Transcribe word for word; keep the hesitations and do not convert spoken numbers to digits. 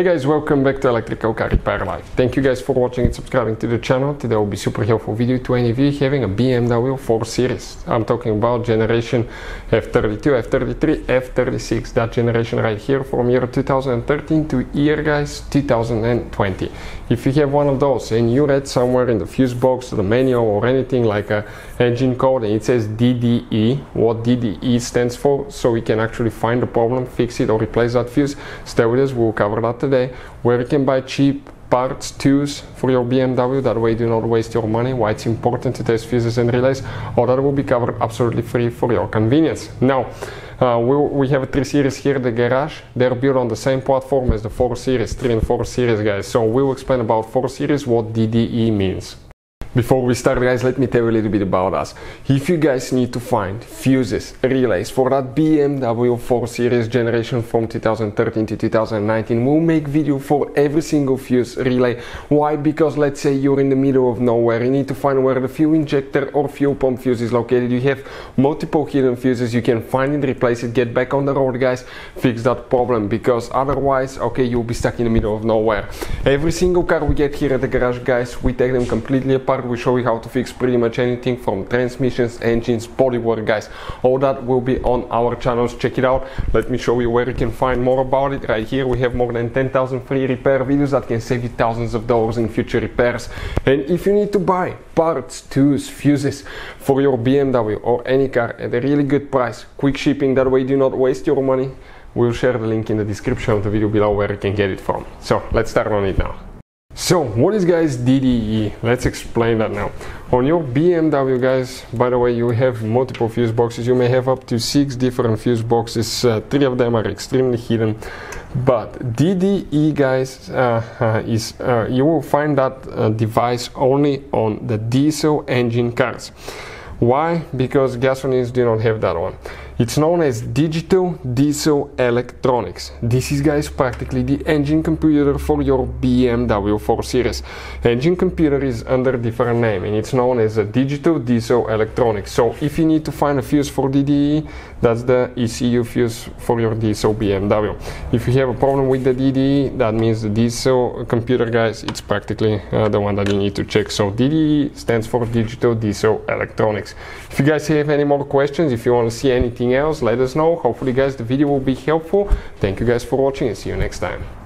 Hey guys, welcome back to Electrical Car Repair Live. Thank you guys for watching and subscribing to the channel. Today will be super helpful video to any of you having a B M W four series. I'm talking about generation F thirty-two, F thirty-three, F thirty-six. That generation right here from year two thousand thirteen to year guys two thousand twenty. If you have one of those and you read somewhere in the fuse box, the manual or anything like a engine code and it says D D E, what D D E stands for, so we can actually find the problem, fix it or replace that fuse, stay with us, we'll cover that today, where you can buy cheap parts, tools for your B M W, that way you do not waste your money, why it's important to test fuses and relays, or that will be covered absolutely free for your convenience. Now, uh, we, we have a three series here in the garage. They're built on the same platform as the four series, three and four series guys, so we'll explain about four series, what D D E means. Before we start guys, let me tell you a little bit about us. If you guys need to find fuses, relays for that B M W four series generation from two thousand thirteen to two thousand nineteen, we'll make video for every single fuse relay. Why? Because let's say you're in the middle of nowhere, you need to find where the fuel injector or fuel pump fuse is located, you have multiple hidden fuses, you can find it, replace it, get back on the road guys, fix that problem, because otherwise, okay, you'll be stuck in the middle of nowhere. Every single car we get here at the garage guys, we take them completely apart. We show you how to fix pretty much anything from transmissions, engines, bodywork guys. All that will be on our channels, check it out. Let me show you where you can find more about it. Right here we have more than ten thousand free repair videos that can save you thousands of dollars in future repairs. And if you need to buy parts, tools, fuses for your B M W or any car at a really good price, quick shipping, that way do not waste your money, we'll share the link in the description of the video below where you can get it from. So let's start on it now. So what is guys D D E? Let's explain that now. On your B M W guys, by the way, you have multiple fuse boxes, you may have up to six different fuse boxes, uh, three of them are extremely hidden, but D D E guys uh, uh, is uh, you will find that uh, device only on the diesel engine cars. Why? Because gasolines do not have that one. It's known as digital diesel electronics. This is guys practically the engine computer for your B M W four series. Engine computer is under different name and it's known as a digital diesel electronics. So if you need to find a fuse for D D E, that's the E C U fuse for your diesel B M W. If you have a problem with the D D E, that means the diesel computer guys, it's practically uh, the one that you need to check. So D D E stands for digital diesel electronics. If you guys have any more questions, if you want to see anything else, let us know. Hopefully guys the video will be helpful. Thank you guys for watching and see you next time.